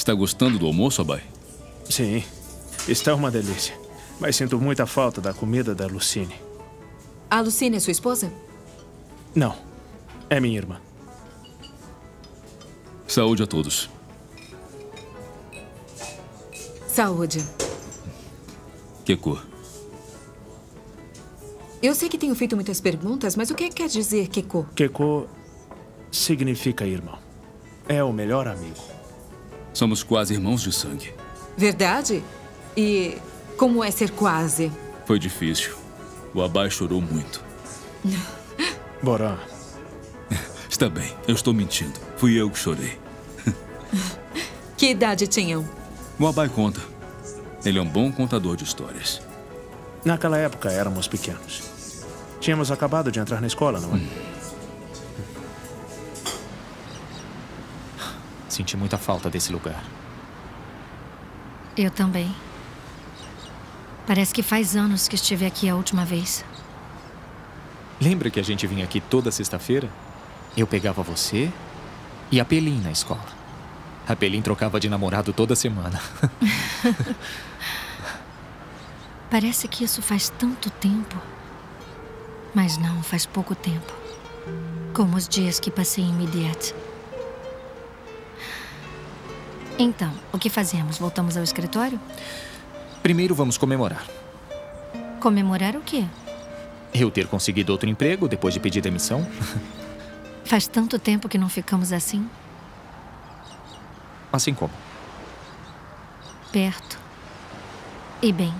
Está gostando do almoço, Abai? Sim, está uma delícia. Mas sinto muita falta da comida da Lucine. A Lucine é sua esposa? Não, é minha irmã. Saúde a todos. Saúde. Kekô. Eu sei que tenho feito muitas perguntas, mas o que quer dizer Kekô? Kekô significa irmão. É o melhor amigo. Somos quase irmãos de sangue. Verdade? E como é ser quase? Foi difícil. O Abai chorou muito. Boran. Está bem, eu estou mentindo. Fui eu que chorei. Que idade tinham? O Abai conta. Ele é um bom contador de histórias. Naquela época éramos pequenos. Tínhamos acabado de entrar na escola, não é? Senti muita falta desse lugar. Eu também. Parece que faz anos que estive aqui a última vez. Lembra que a gente vinha aqui toda sexta-feira? Eu pegava você e a Pelin na escola. A Pelin trocava de namorado toda semana. Parece que isso faz tanto tempo. Mas não, faz pouco tempo. Como os dias que passei em Midiat. Então, o que fazemos? Voltamos ao escritório? Primeiro vamos comemorar. Comemorar o quê? Eu ter conseguido outro emprego depois de pedir demissão. Faz tanto tempo que não ficamos assim. Assim como? Perto. E bem.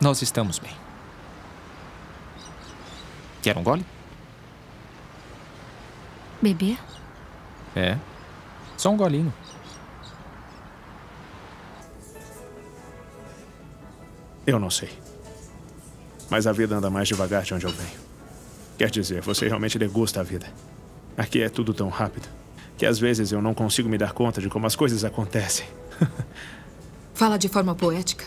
Nós estamos bem. Quer um gole? Beber? É. Só um golinho. Eu não sei. Mas a vida anda mais devagar de onde eu venho. Quer dizer, você realmente degusta a vida. Aqui é tudo tão rápido que às vezes eu não consigo me dar conta de como as coisas acontecem. Fala de forma poética.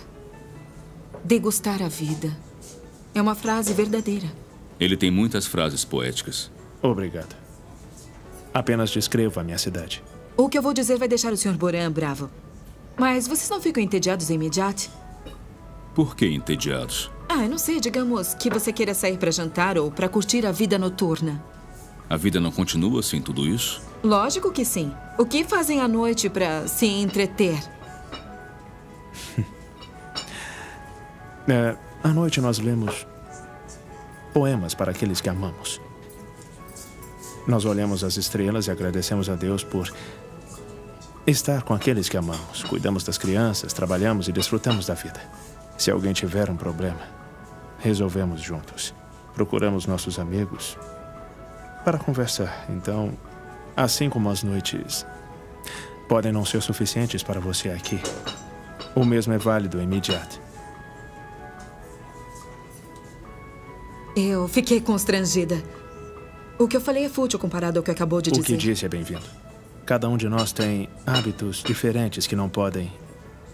Degustar a vida. É uma frase verdadeira. Ele tem muitas frases poéticas. Obrigado. Apenas descrevo a minha cidade. O que eu vou dizer vai deixar o Sr. Boran bravo. Mas vocês não ficam entediados imediatamente? Por que entediados? Eu não sei. Digamos que você queira sair para jantar ou para curtir a vida noturna. A vida não continua sem tudo isso? Lógico que sim. O que fazem à noite para se entreter? À noite nós lemos poemas para aqueles que amamos. Nós olhamos as estrelas e agradecemos a Deus por estar com aqueles que amamos. Cuidamos das crianças, trabalhamos e desfrutamos da vida. Se alguém tiver um problema, resolvemos juntos. Procuramos nossos amigos para conversar. Então, assim como as noites podem não ser suficientes para você aqui, o mesmo é válido imediato. Eu fiquei constrangida. O que eu falei é fútil comparado ao que acabou de dizer. O que disse é bem-vindo. Cada um de nós tem hábitos diferentes que não podem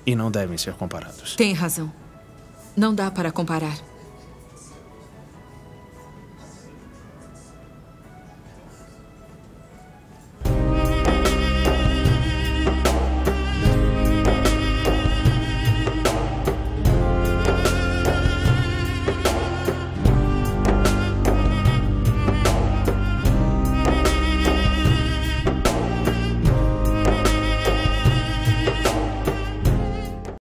e não devem ser comparados. Tem razão. Não dá para comparar.